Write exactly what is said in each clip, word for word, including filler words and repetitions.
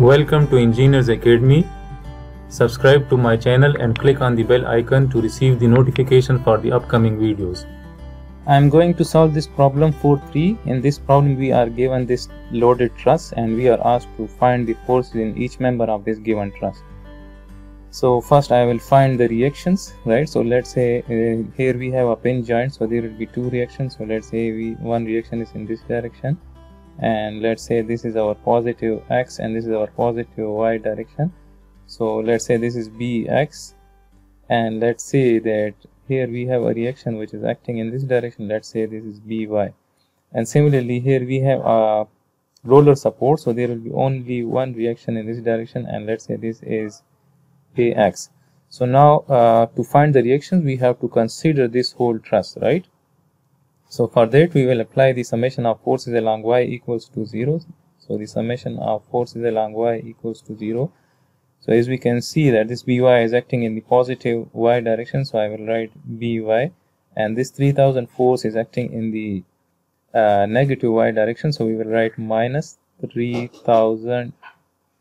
Welcome to Engineers Academy. Subscribe to my channel and click on the bell icon to receive the notification for the upcoming videos. I am going to solve this problem four three. In this problem we are given this loaded truss and we are asked to find the forces in each member of this given truss. So first I will find the reactions, right? So let's say uh, here we have a pin joint, so there will be two reactions. So let's say we one reaction is in this direction, and let's say this is our positive x and this is our positive y direction. So let's say this is bx, and let's say that here we have a reaction which is acting in this direction. Let's say this is by. And similarly here we have a roller support, so there will be only one reaction in this direction, and let's say this is ax. So now uh, to find the reactions we have to consider this whole truss, right? So for that we will apply the summation of forces along y equals to zero. So the summation of forces along y equals to zero. So as we can see that this by is acting in the positive y direction, so I will write by, and this three thousand force is acting in the uh, negative y direction, so we will write minus three thousand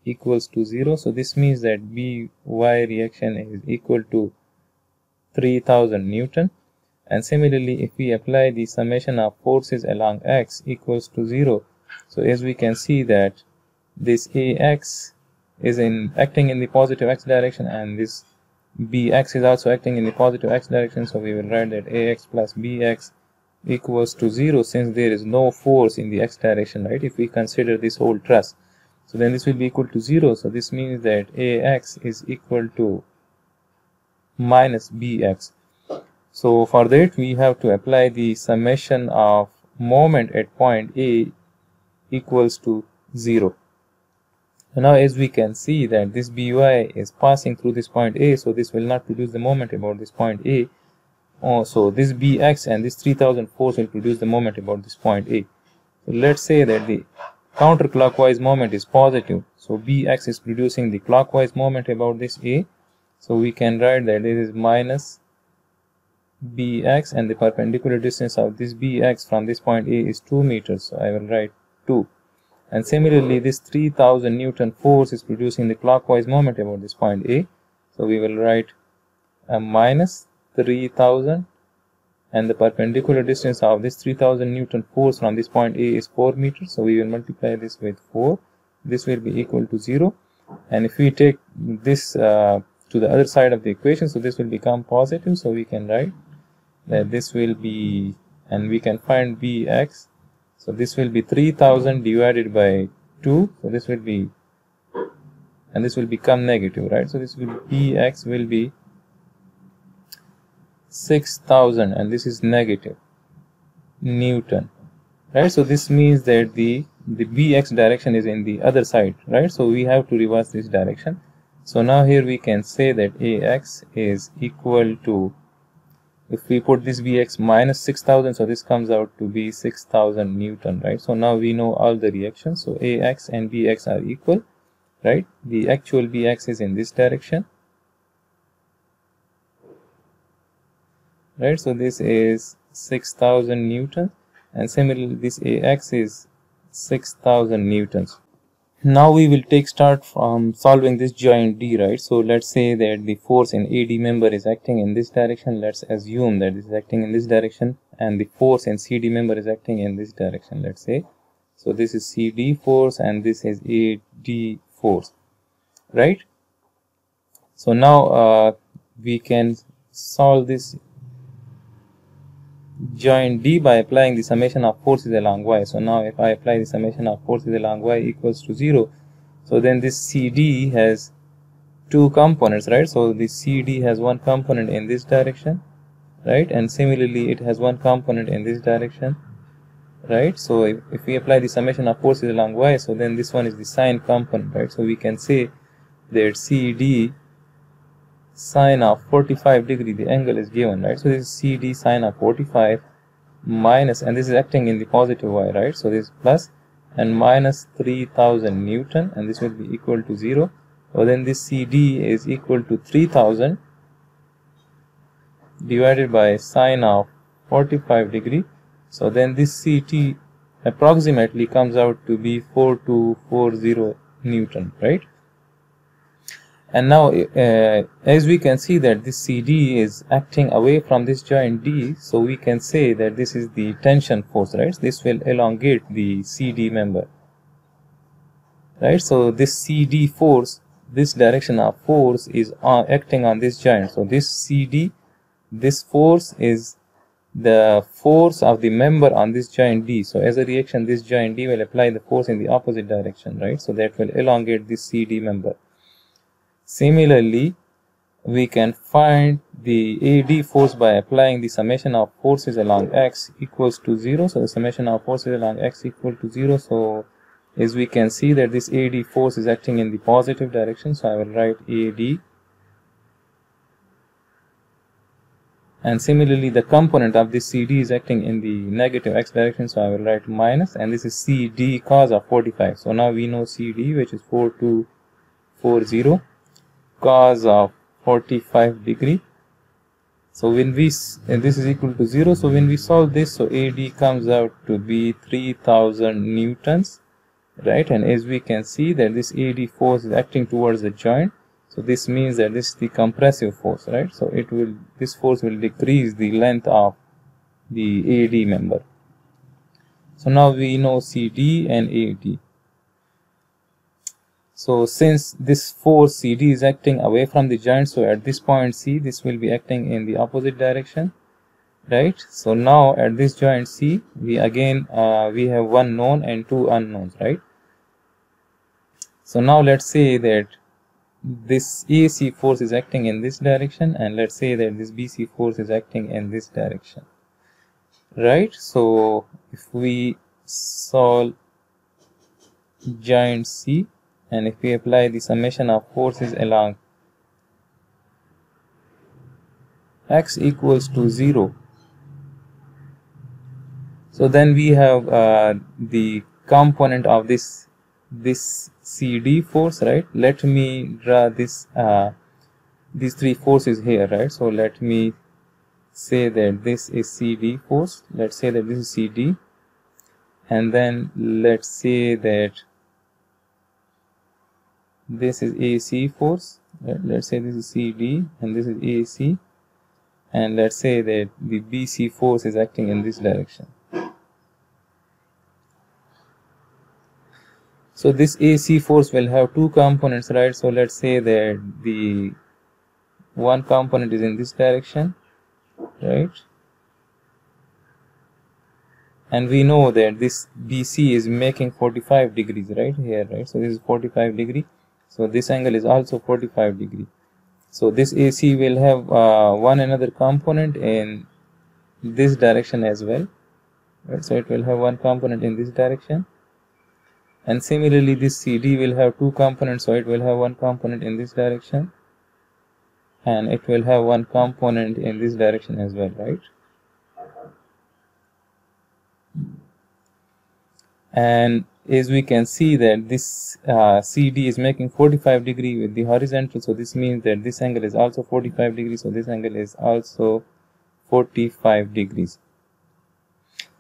equals to zero. So this means that by reaction is equal to three thousand Newton. And similarly, if we apply the summation of forces along x equals to zero, so as we can see that this ax is in acting in the positive x direction and this bx is also acting in the positive x direction, so we will write that ax plus bx equals to zero, since there is no force in the x direction, right? If we consider this whole truss, so then this will be equal to zero. So this means that ax is equal to minus bx. So for that we have to apply the summation of moment at point A equals to zero. So now as we can see that this by is passing through this point A, so this will not produce the moment about this point A. Oh, so this bx and this three thousand force will produce the moment about this point A. So let's say that the counterclockwise moment is positive, so bx is producing the clockwise moment about this A, so we can write that this is minus bx, and the perpendicular distance of this bx from this point A is two meters, so I will write two. And similarly this three thousand Newton force is producing the clockwise moment about this point A, so we will write a minus three thousand, and the perpendicular distance of this three thousand Newton force from this point A is four meters, so we will multiply this with four. This will be equal to zero, and if we take this uh, to the other side of the equation, so this will become positive, so we can write that this will be, and we can find bx, so this will be three thousand divided by two, so this will be, and this will become negative, right? So this will be, bx will be six thousand, and this is negative Newton, right? So this means that the the bx direction is in the other side, right? So we have to reverse this direction. So now here we can say that ax is equal to, if we put this bx minus six thousand, so this comes out to be six thousand Newton, right? So now we know all the reactions, so ax and bx are equal, right? The actual bx is in this direction, right? So this is six thousand Newtons, and similarly this ax is six thousand Newtons. Now we will take start from solving this joint D, right? So let's say that the force in A D member is acting in this direction. Let's assume that this is acting in this direction, and the force in C D member is acting in this direction, let's say. So this is C D force and this is A D force, right? So now uh, we can solve this joint D by applying the summation of forces along y. So now if I apply the summation of forces along y equals to zero, so then this C D has two components, right? So this C D has one component in this direction, right? And similarly it has one component in this direction, right? So if, if we apply the summation of forces along y, so then this one is the sine component, right? So we can say that C D sine of forty-five degree, the angle is given, right? So this is C D sine of forty-five minus, and this is acting in the positive y, right? So this is plus, and minus three thousand Newton, and this will be equal to zero. So then this C D is equal to three thousand divided by sine of forty-five degree. So then this C T approximately comes out to be forty-two forty Newton, right? And now uh, as we can see that this C D is acting away from this joint D, so we can say that this is the tension force, right? This will elongate the C D member, right? So this C D force, this direction of force is on, acting on this joint. So this C D, this force is the force of the member on this joint D. So as a reaction, this joint D will apply the force in the opposite direction, right? So that will elongate this C D member. Similarly, we can find the A D force by applying the summation of forces along x equals to zero. So the summation of forces along x equal to zero. So as we can see that this A D force is acting in the positive direction. So I will write A D. And similarly, the component of this C D is acting in the negative x direction. So I will write minus. And this is C D cos of forty-five. So now we know C D, which is forty-two forty. Cos of forty-five degree. So when we, and this is equal to zero, so when we solve this, so A D comes out to be three thousand newtons, right? And as we can see that this A D force is acting towards the joint, so this means that this is the compressive force, right? So it will, this force will decrease the length of the A D member. So now we know C D and A D. So since this force C D is acting away from the joint, so at this point C, this will be acting in the opposite direction, right? So now at this joint C, we again, uh, we have one known and two unknowns, right? So now let's say that this A C force is acting in this direction, and let's say that this B C force is acting in this direction, right? So if we solve joint C, and if we apply the summation of forces along x equals to zero, so then we have uh, the component of this this C D force, right? Let me draw this uh, these three forces here, right? So let me say that this is C D force. Let's say that this is C D, and then let's say that this is A C force, right? Let's say this is C D and this is A C, and let's say that the B C force is acting in this direction. So this A C force will have two components, right? So let's say that the one component is in this direction, right? And we know that this B C is making forty-five degrees right here, right? So this is forty-five degree. So this angle is also forty-five degree. So this A C will have uh, one another component in this direction as well, right? So it will have one component in this direction. And similarly, this C D will have two components. So it will have one component in this direction, and it will have one component in this direction as well, right? And as we can see that this uh, C D is making forty-five degree with the horizontal, so this means that this angle is also forty-five degrees, so this angle is also forty-five degrees.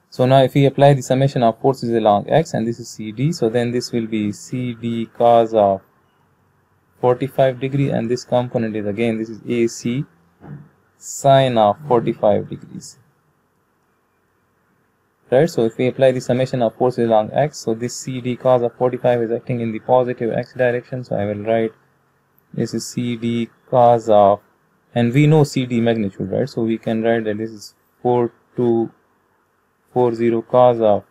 So now if we apply the summation of forces along x, and this is C D, so then this will be C D cos of forty-five degree, and this component is again, this is A C sine of forty-five degrees. Right, so if we apply the summation of forces along x, so this C D cos of forty-five is acting in the positive x direction, so I will write this is C D cos of, and we know C D magnitude, right? So we can write that this is forty-two forty cos of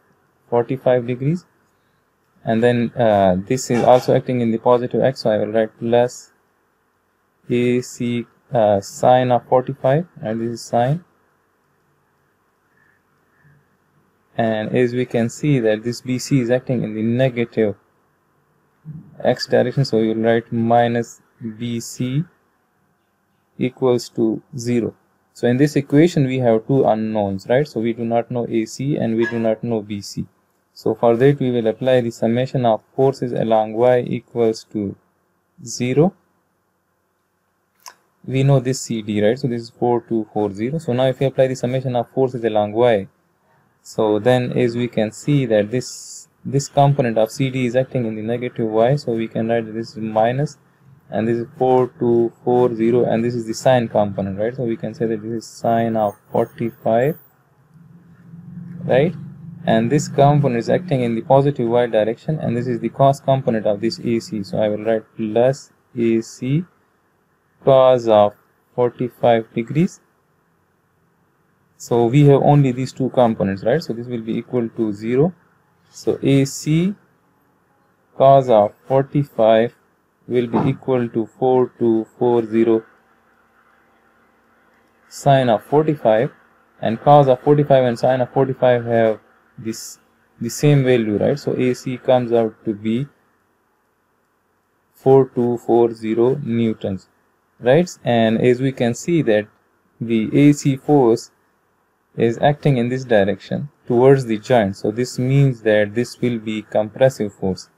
forty-five degrees, and then uh, this is also acting in the positive x, so I will write plus A C uh, sine of forty-five, and this is sine. And as we can see that this B C is acting in the negative x direction, so we will write minus B C equals to zero. So in this equation we have two unknowns, right? So we do not know A C and we do not know B C. So for that we will apply the summation of forces along y equals to zero. We know this C D, right? So this is forty-two forty. So now if we apply the summation of forces along y, so then as we can see that this this component of C D is acting in the negative y, so we can write that this is minus and this is four two four zero, and this is the sine component, right? So we can say that this is sine of forty-five, right? And this component is acting in the positive y direction, and this is the cos component of this A C. So I will write plus A C cos of forty-five degrees. So we have only these two components, right? So this will be equal to zero. So A C cos of forty-five will be equal to four two four zero sine of forty-five, and cos of forty-five and sine of forty-five have this the same value, right? So A C comes out to be four two four zero newtons, right? And as we can see that the A C force is acting in this direction towards the joint, so this means that this will be compressive force.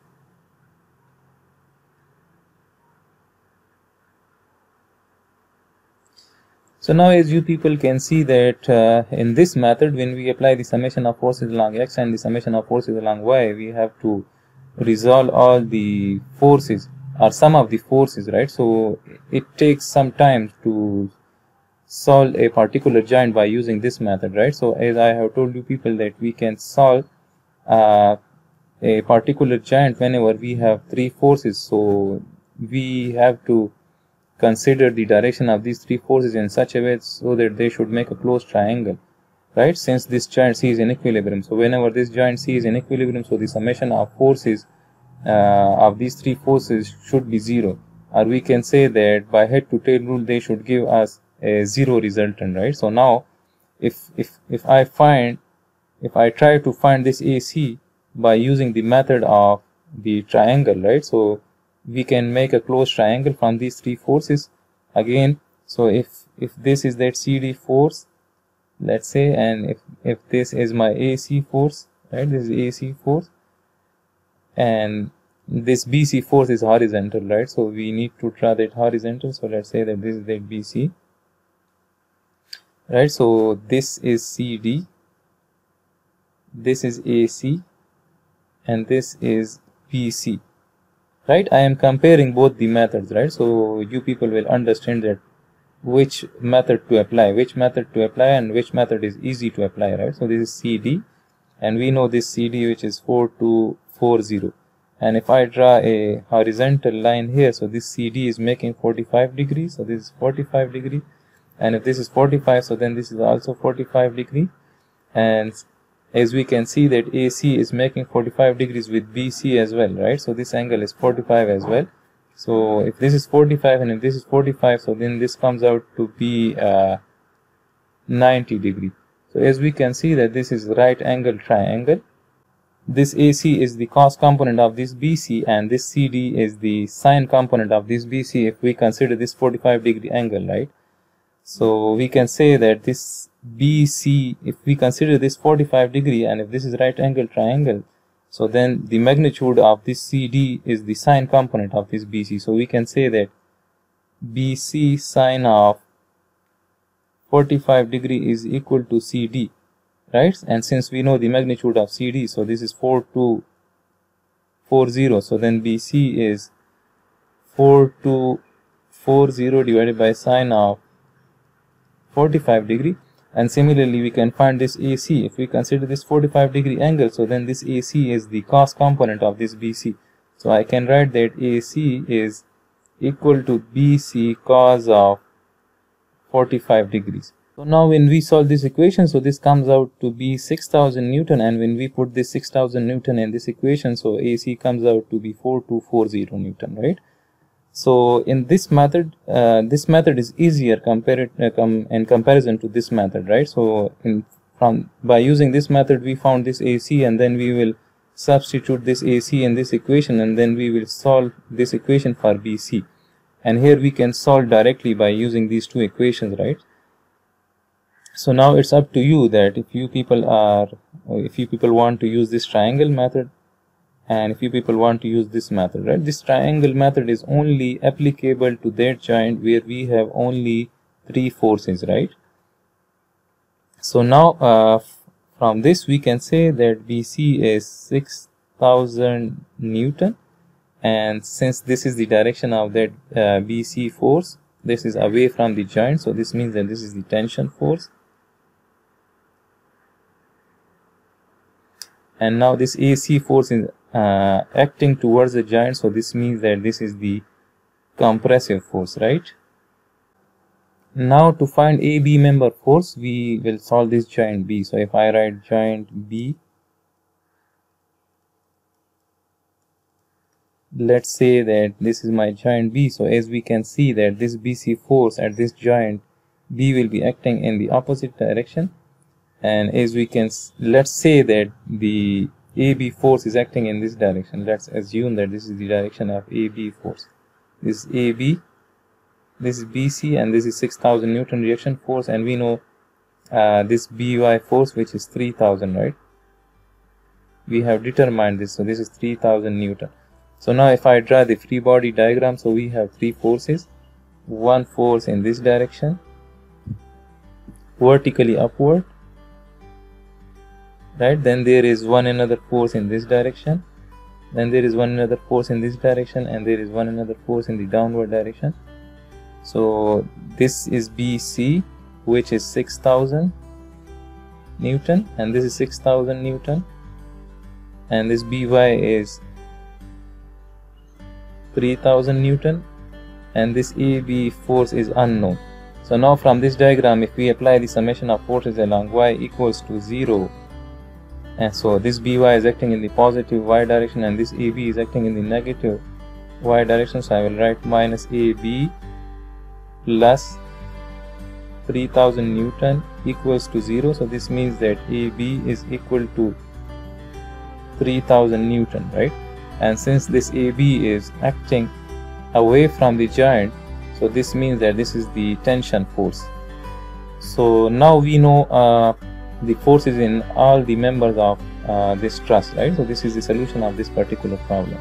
So now, as you people can see that uh, in this method, when we apply the summation of forces along x and the summation of forces along y, we have to resolve all the forces or some of the forces, right? So it takes some time to solve a particular joint by using this method, right? So as I have told you people that we can solve uh, a particular joint whenever we have three forces, so we have to consider the direction of these three forces in such a way so that they should make a closed triangle, right? Since this joint C is in equilibrium, so whenever this joint C is in equilibrium, so the summation of forces uh, of these three forces should be zero, or we can say that by head to tail rule they should give us a zero resultant, right? So now if if if I find if I try to find this A C by using the method of the triangle, right? So we can make a closed triangle from these three forces again. So if if this is that C D force, let's say, and if if this is my A C force, right? This is A C force, and this B C force is horizontal, right? So we need to draw that horizontal. So let's say that this is that B C, right? So this is C D, this is A C, and this is B C, right? I am comparing both the methods, right? So you people will understand that which method to apply, which method to apply and which method is easy to apply, right? So this is C D, and we know this C D, which is four two four zero, and if I draw a horizontal line here, so this C D is making forty-five degrees, so this is forty-five degree, and if this is forty-five, so then this is also forty-five degree, and as we can see that A C is making forty-five degrees with B C as well, right? So this angle is forty-five as well. So if this is forty-five and if this is forty-five, so then this comes out to be uh, ninety degree. So as we can see that this is right angle triangle. This A C is the cos component of this B C, and this C D is the sine component of this B C if we consider this forty-five degree angle, right? So we can say that this B C, if we consider this forty-five degree and if this is right angle triangle, so then the magnitude of this C D is the sine component of this B C. So we can say that B C sine of forty-five degree is equal to C D, right? And since we know the magnitude of C D, so this is four two four zero, so then B C is four two four zero divided by sine of forty-five degree, and similarly we can find this A C. If we consider this forty-five degree angle, so then this A C is the cos component of this B C. So I can write that A C is equal to B C cos of forty-five degrees. So now when we solve this equation, so this comes out to be six thousand newton, and when we put this six thousand newton in this equation, so A C comes out to be four two four zero newton, right? So in this method, uh, this method is easier compared uh, com in comparison to this method, right? So in, from by using this method, we found this A C, and then we will substitute this A C in this equation, and then we will solve this equation for B C. And here we can solve directly by using these two equations, right? So now it's up to you that if you people are, if you people want to use this triangle method, and if you people want to use this method, right? This triangle method is only applicable to that joint where we have only three forces, right? So now uh, from this we can say that B C is thousand Newton, and since this is the direction of that uh, B C force, this is away from the joint, so this means that this is the tension force. And now this A C force is uh, acting towards the joint, so this means that this is the compressive force, right? Now to find A B member force, we will solve this joint B. So if I write joint B, let's say that this is my joint B. So as we can see that this B C force at this joint B will be acting in the opposite direction, and as we can, let's say that the A B force is acting in this direction. Let's assume that this is the direction of A B force. This is A B, this is B C, and this is six thousand Newton reaction force, and we know uh, this B Y force, which is three thousand, right? We have determined this, so this is three thousand Newton. So now if I draw the free body diagram, so we have three forces. One force in this direction, vertically upward, right? Then there is one another force in this direction, then there is one another force in this direction, and there is one another force in the downward direction. So this is B C, which is six thousand Newton, and this is six thousand Newton, and this B Y is three thousand Newton, and this A B force is unknown. So now from this diagram, if we apply the summation of forces along y equals to zero, and so this B Y is acting in the positive y direction and this A B is acting in the negative y direction, so I will write minus A B plus three thousand Newton equals to zero. So this means that A B is equal to three thousand Newton, right? And since this A B is acting away from the joint, so this means that this is the tension force. So now we know uh, the forces in all the members of uh, this truss, right? So this is the solution of this particular problem.